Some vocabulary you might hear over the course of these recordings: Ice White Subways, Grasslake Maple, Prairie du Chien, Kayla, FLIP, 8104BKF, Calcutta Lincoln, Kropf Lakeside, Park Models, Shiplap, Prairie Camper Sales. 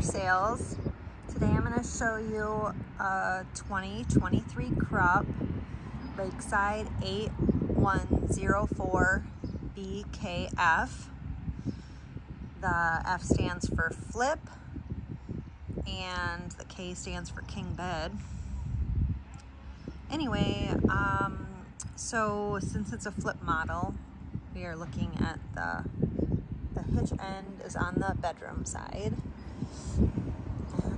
Camper Sales. Today I'm going to show you a 2023 Kropf Lakeside 8104BKF. The F stands for flip and the K stands for king bed. Anyway, so since it's a flip model, we are looking at the hitch end is on the bedroom side.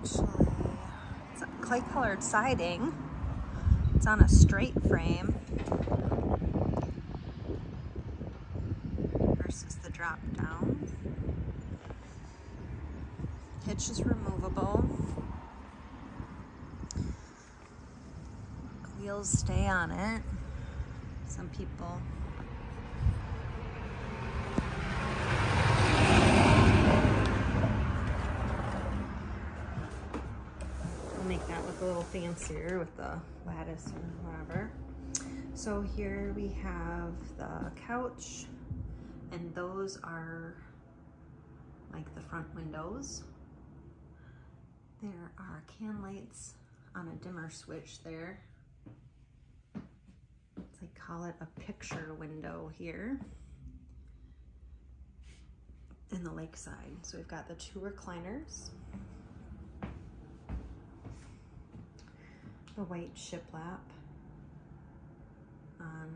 Actually, it's a clay-colored siding. It's on a straight frame versus the drop-down. Hitch is removable. Wheels stay on it. Some people make that look a little fancier with the lattice or whatever. So here we have the couch, and those are like the front windows. There are can lights on a dimmer switch there. They call it a picture window here in the Lakeside. So we've got the two recliners, the white shiplap on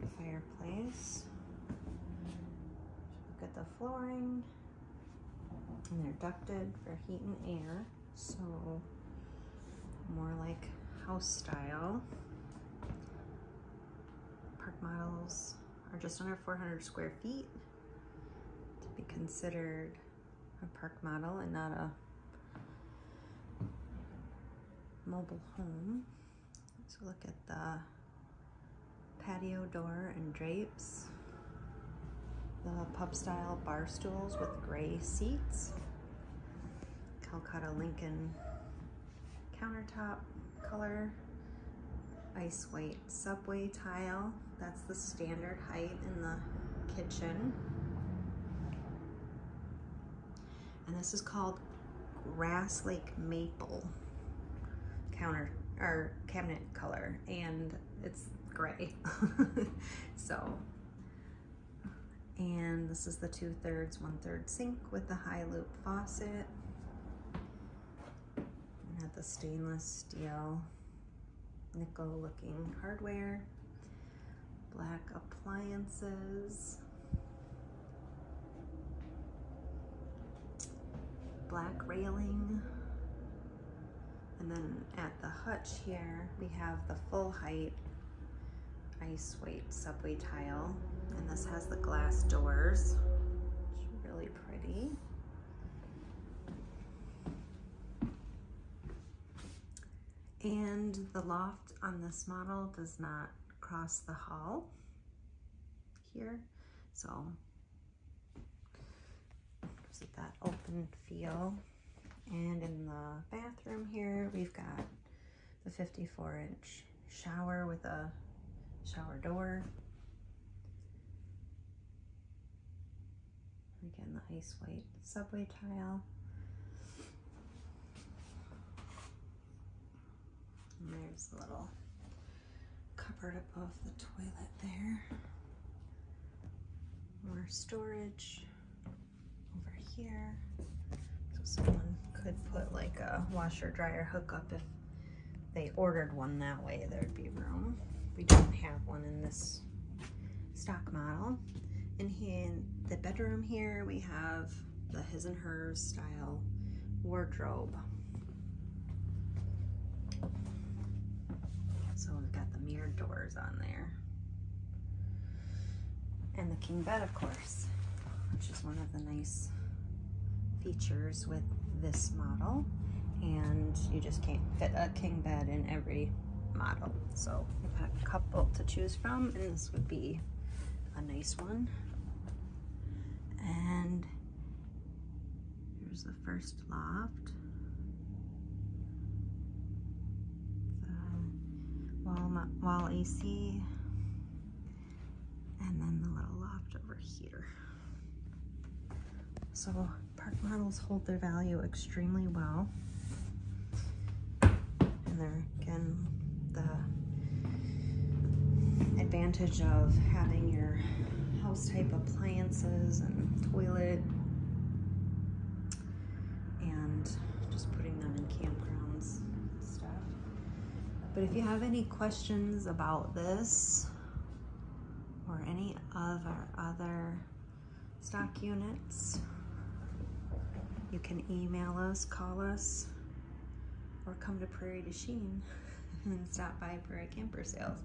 the fireplace. Look at the flooring, and they're ducted for heat and air, so more like house style. Park models are just under 400 square feet to be considered a park model and not a mobile home. Let's look at the patio door and drapes, the pub style bar stools with gray seats, Calcutta Lincoln countertop color, Ice White Subway tile. That's the standard height in the kitchen. And this is called Grasslake Maple counter or cabinet color, and it's gray. And this is the 2/3, 1/3 sink with the high loop faucet. And at the stainless steel nickel looking hardware, black appliances, black railing, and then at the hutch here we have the full height Ice White Subway tile, and this has the glass doors, which are really pretty. And the loft on this model does not cross the hall here, so gives it that open feel. And in the bathroom here, we've got the 54-inch shower with a shower door. Again, the Ice White Subway tile. And there's a little cupboard above the toilet there. More storage over here. So someone could put like a washer dryer hookup if they ordered one that way. There'd be room. We don't have one in this stock model. In the bedroom here we have the his and hers style wardrobe. So we've got the mirror doors on there. And the king bed, of course, which is one of the nice features with this model. And you just can't fit a king bed in every model. So we've got a couple to choose from, and this would be a nice one. And here's the first loft. Wall AC, and then the little loft over here. So Park models hold their value extremely well. And they're, again, the advantage of having your house type appliances and toilet and just putting them in campgrounds and stuff. But if you have any questions about this or any of our other stock units, you can email us, call us, or come to Prairie du Chien and stop by Prairie Camper Sales.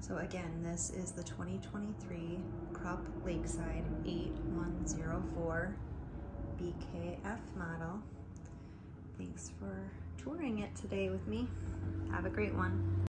So again, this is the 2023 Kropf Lakeside 8104BKF model. Thanks for touring it today with me. Have a great one.